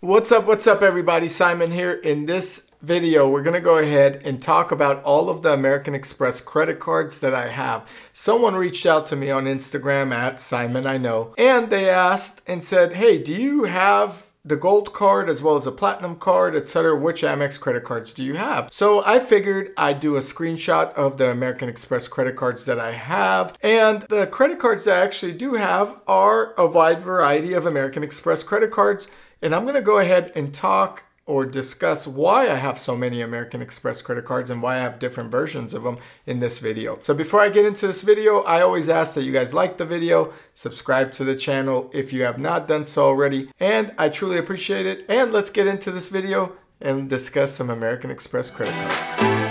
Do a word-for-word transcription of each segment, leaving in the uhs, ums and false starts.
What's up, what's up everybody? Simon here. In this video, we're gonna go ahead and talk about all of the American Express credit cards that I have. Someone reached out to me on Instagram at Simon I Know, and they asked and said, hey, do you have the gold card as well as a platinum card, et cetera. Which Amex credit cards do you have? So I figured I'd do a screenshot of the American Express credit cards that I have. And the credit cards that I actually do have are a wide variety of American Express credit cards. And I'm gonna go ahead and talk or discuss why I have so many American Express credit cards and why I have different versions of them in this video. So before I get into this video, I always ask that you guys like the video, subscribe to the channel if you have not done so already, and I truly appreciate it. And let's get into this video and discuss some American Express credit cards.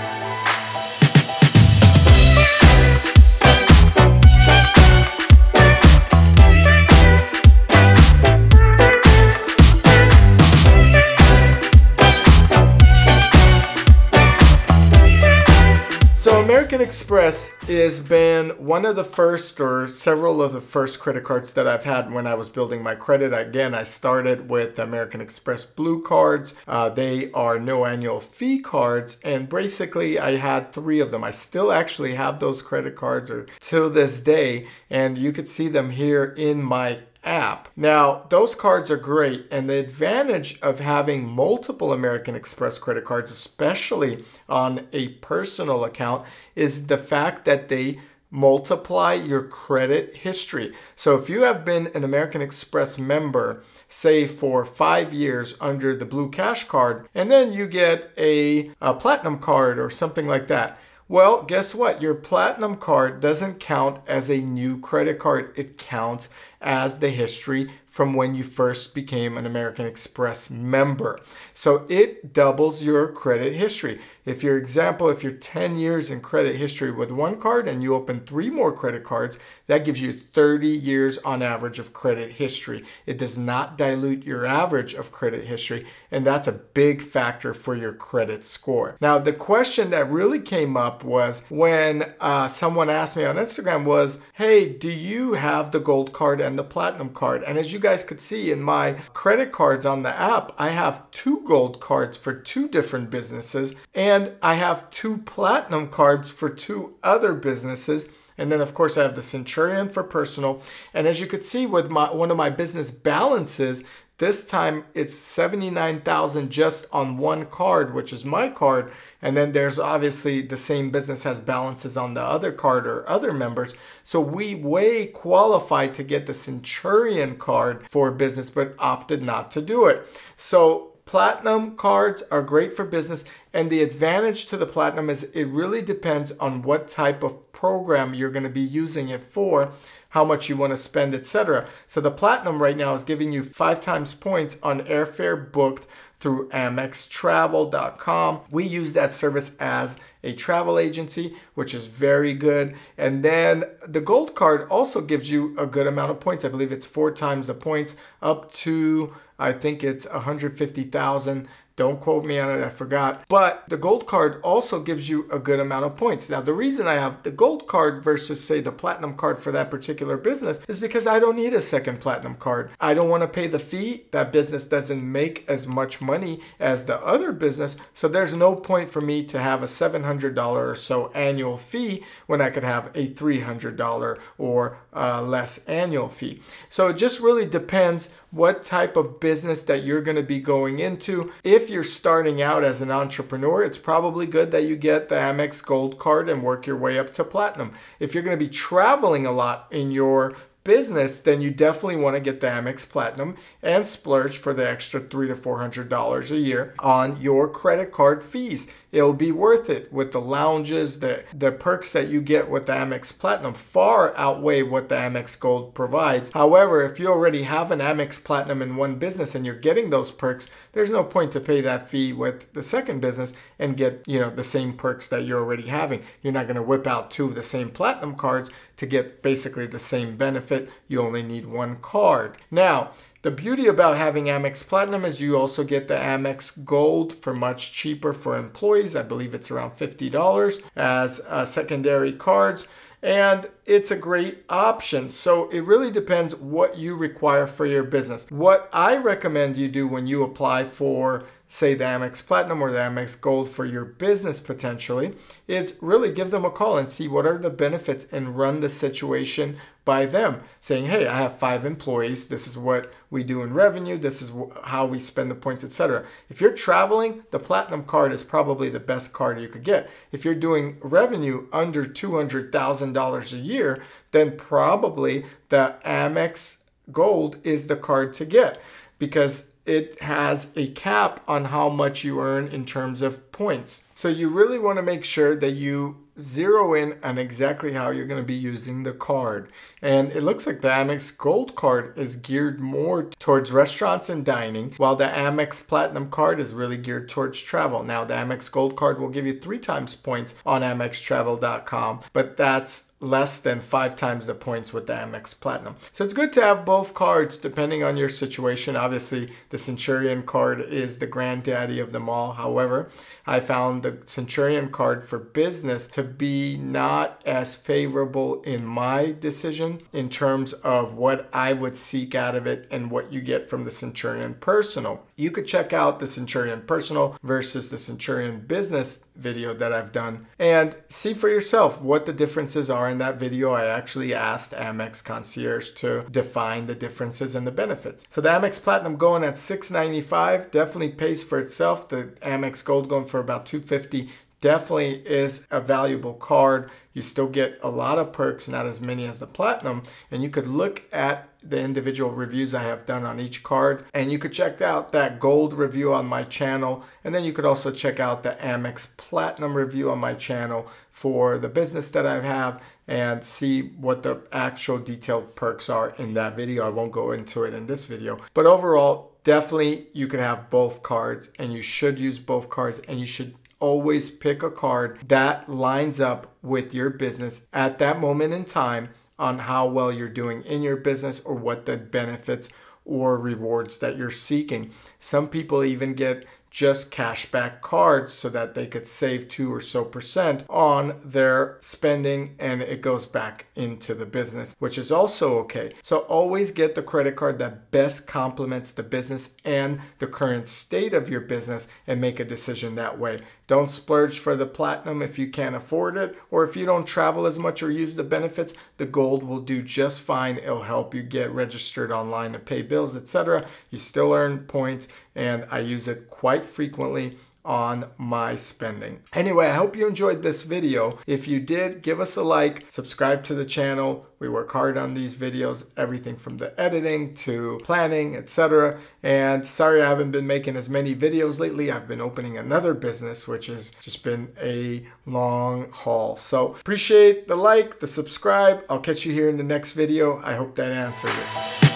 American Express has been one of the first or several of the first credit cards that I've had when I was building my credit. Again, I started with American Express Blue cards. Uh, they are no annual fee cards. And basically I had three of them. I still actually have those credit cards or till this day. And you could see them here in my app. Now, those cards are great. And the advantage of having multiple American Express credit cards, especially on a personal account, is the fact that they multiply your credit history. So if you have been an American Express member, say for five years under the Blue Cash card, and then you get a, a Platinum card or something like that, well, guess what? Your Platinum card doesn't count as a new credit card. It counts as the history from when you first became an American Express member. So it doubles your credit history. If your example, if you're ten years in credit history with one card and you open three more credit cards, that gives you thirty years on average of credit history. It does not dilute your average of credit history, and that's a big factor for your credit score. Now, the question that really came up was when uh, someone asked me on Instagram was, hey, do you have the gold card and the platinum card? And as you guys could see in my credit cards on the app, I have two gold cards for two different businesses, and I have two platinum cards for two other businesses. And then of course I have the Centurion for personal. And as you could see with my one of my business balances, this time it's seventy-nine thousand just on one card, which is my card. And then there's obviously the same business has balances on the other card or other members. So we way qualified to get the Centurion card for business, but opted not to do it. So Platinum cards are great for business. And the advantage to the Platinum is it really depends on what type of program you're going to be using it for, how much you want to spend, et cetera. So the Platinum right now is giving you five times points on airfare booked through Amex Travel dot com. We use that service as a travel agency, which is very good. And then the gold card also gives you a good amount of points. I believe it's four times the points up to, I think it's one hundred fifty thousand. Don't quote me on it, I forgot. But the gold card also gives you a good amount of points. Now, the reason I have the gold card versus, say, the platinum card for that particular business is because I don't need a second platinum card. I don't want to pay the fee. That business doesn't make as much money as the other business. So there's no point for me to have a seven hundred dollars or so annual fee when I could have a three hundred dollars or uh, less annual fee. So it just really depends what type of business that you're going to be going into. If If you're starting out as an entrepreneur, it's probably good that you get the Amex Gold card and work your way up to Platinum. If you're going to be traveling a lot in your business, then you definitely want to get the Amex Platinum and splurge for the extra three to four hundred dollars a year on your credit card fees. It'll be worth it with the lounges, the, the perks that you get with the Amex Platinum far outweigh what the Amex Gold provides. However, if you already have an Amex Platinum in one business and you're getting those perks, there's no point to pay that fee with the second business and get, you know, the same perks that you're already having. You're not going to whip out two of the same platinum cards to get basically the same benefit. You only need one card. Now, the beauty about having Amex Platinum is you also get the Amex Gold for much cheaper for employees. I believe it's around fifty dollars as uh, secondary cards. and it's a great option. So it really depends what you require for your business. What I recommend you do when you apply for, say, the Amex Platinum or the Amex Gold for your business potentially, is really give them a call and see what are the benefits and run the situation by them, saying, hey, I have five employees. This is what we do in revenue. This is how we spend the points, et cetera. If you're traveling, the Platinum card is probably the best card you could get. If you're doing revenue under two hundred thousand dollars a year, then probably the Amex Gold is the card to get, because it has a cap on how much you earn in terms of points. So you really want to make sure that you zero in on exactly how you're going to be using the card. And it looks like the Amex Gold card is geared more towards restaurants and dining, while the Amex Platinum card is really geared towards travel. Now, the Amex Gold card will give you three times points on amex travel dot com, but that's less than five times the points with the Amex Platinum. So it's good to have both cards depending on your situation. Obviously, the Centurion card is the granddaddy of them all. However, I found the Centurion card for business to be not as favorable in my decision in terms of what I would seek out of it and what you get from the Centurion Personal. You could check out the Centurion Personal versus the Centurion Business video that I've done and see for yourself what the differences are. In that video, I actually asked Amex Concierge to define the differences and the benefits. So the Amex Platinum going at six ninety-five definitely pays for itself. The Amex Gold going for about two fifty definitely is a valuable card. You still get a lot of perks, not as many as the Platinum, and you could look at the individual reviews I have done on each card, and you could check out that Gold review on my channel, and then you could also check out the Amex Platinum review on my channel for the business that I have and see what the actual detailed perks are in that video. I won't go into it in this video, but overall, definitely you could have both cards, and you should use both cards, and you should always pick a card that lines up with your business at that moment in time on how well you're doing in your business or what the benefits or rewards that you're seeking. Some people even get just cashback cards so that they could save two or so percent on their spending, and it goes back into the business, which is also okay. So always get the credit card that best complements the business and the current state of your business and make a decision that way. Don't splurge for the Platinum if you can't afford it, or if you don't travel as much or use the benefits. The Gold will do just fine. It'll help you get registered online to pay bills, et cetera. You still earn points, and I use it quite frequently on my spending. Anyway, I hope you enjoyed this video. If you did, give us a like, subscribe to the channel. We work hard on these videos, everything from the editing to planning, et cetera. And sorry I haven't been making as many videos lately. I've been opening another business, which has just been a long haul. So appreciate the like, the subscribe. I'll catch you here in the next video. I hope that answered it.